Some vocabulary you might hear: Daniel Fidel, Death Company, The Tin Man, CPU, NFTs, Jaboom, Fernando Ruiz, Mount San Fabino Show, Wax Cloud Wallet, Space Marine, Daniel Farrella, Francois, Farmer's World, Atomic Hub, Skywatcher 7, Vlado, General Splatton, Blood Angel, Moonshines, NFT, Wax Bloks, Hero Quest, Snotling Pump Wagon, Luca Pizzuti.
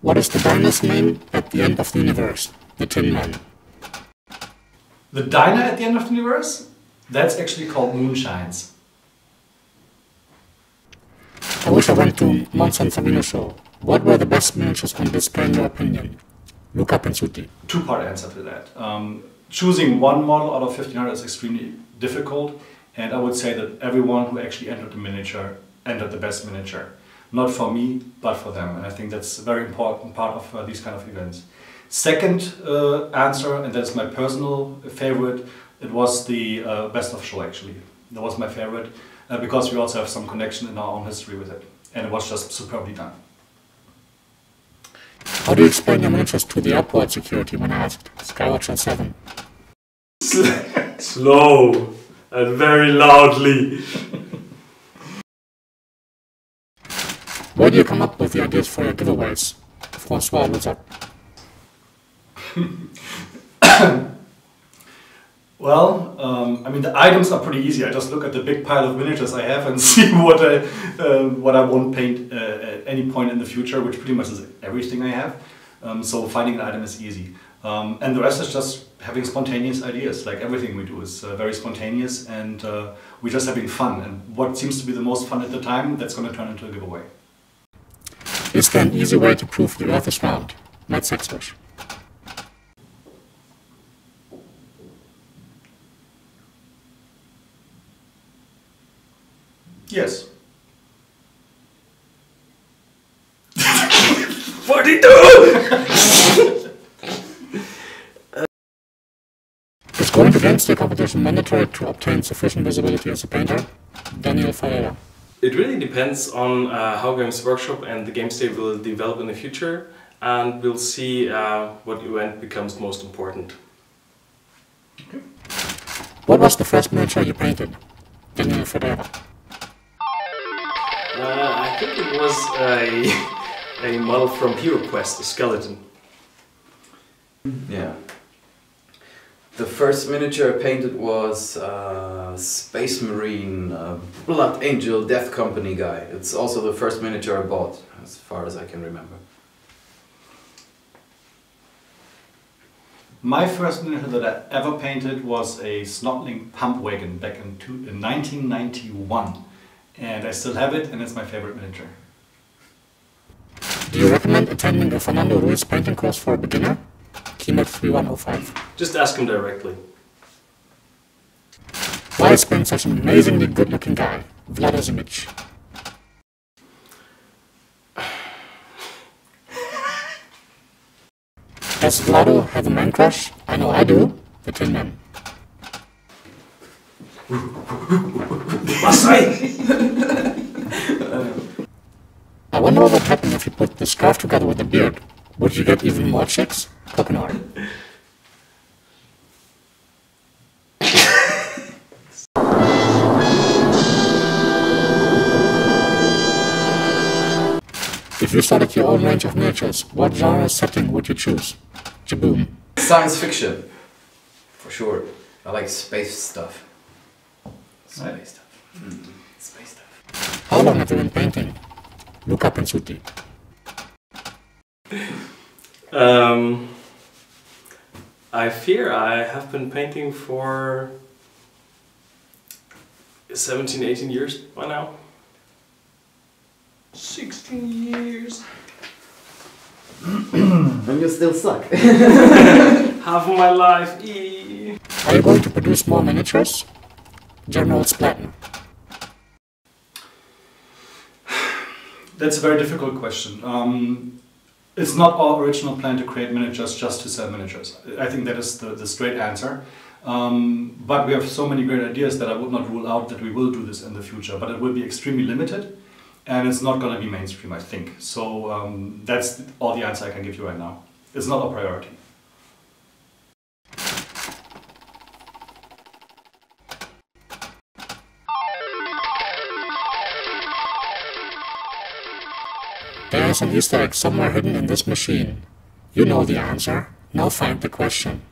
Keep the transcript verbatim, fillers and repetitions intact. What is the diner's name at the end of the universe? The Tin Man. The diner at the end of the universe? That's actually called Moonshines. I wish I went to Mount San Fabino Show. What were the best miniatures on display in your opinion? Luca Pizzuti. Two-part answer to that. Um, choosing one model out of fifteen hundred is extremely difficult, and I would say that everyone who actually entered the miniature entered the best miniature. Not for me, but for them, and I think that's a very important part of uh, these kind of events. Second uh, answer, and that's my personal favorite, it was the uh, best of show actually. That was my favorite, uh, because we also have some connection in our own history with it, and it was just superbly done. How do you explain your miniatures to the airport security when asked? Skywatcher seven. Slow and very loudly. Where do you come up with the ideas for your giveaways? Francois, what's up? Well, um, I mean, the items are pretty easy. I just look at the big pile of miniatures I have and see what I, uh, what I won't paint uh, at any point in the future, which pretty much is everything I have. Um, so finding an item is easy. Um, and the rest is just having spontaneous ideas. Like everything we do is uh, very spontaneous, and uh, we're just having fun. And what seems to be the most fun at the time, that's going to turn into a giveaway. Is there an easy way to prove the Earth is round? Not sexist. Yes. forty-two! Is going to games day competition mandatory to obtain sufficient visibility as a painter? Daniel Farrella. It really depends on uh, how Games Workshop and the Games Day will develop in the future, and we'll see uh, what event becomes most important. Okay. What was the first miniature you painted? Daniel Fidel. Uh, I think it was a, a model from Hero Quest, a skeleton. Yeah. The first miniature I painted was uh, Space Marine, uh, Blood Angel, Death Company guy. It's also the first miniature I bought, as far as I can remember. My first miniature that I ever painted was a Snotling Pump Wagon back in, two, in nineteen ninety-one. And I still have it, and it's my favorite miniature. Do you recommend attending the Fernando Ruiz painting course for a beginner? Keynote three one oh five. Just ask him directly. Why is Ben such an amazingly good-looking guy? Vlado's image. Does Vlado have a man crush? I know I do. The Tin Man. I wonder what would happen if you put the scarf together with the beard. Would you get even more chicks? Coconut. If you started your own range of miniatures, what genre setting would you choose? Jaboom. Science fiction. For sure. I like space stuff. Space stuff. Mm-hmm. Space stuff. How long have you been painting? Luca Pizzuti. Um, I fear I have been painting for seventeen, eighteen years by now. sixteen years. And you still suck. Half of my life. Eee. Are you going to produce more miniatures? General Splatton. That's a very difficult question. Um, it's not our original plan to create miniatures just to sell miniatures. I think that is the, the straight answer. Um, but we have so many great ideas that I would not rule out that we will do this in the future, but it will be extremely limited, and it's not going to be mainstream, I think. So um, that's all the answer I can give you right now. It's not our priority. There is an Easter egg somewhere hidden in this machine. You know the answer. Now find the question.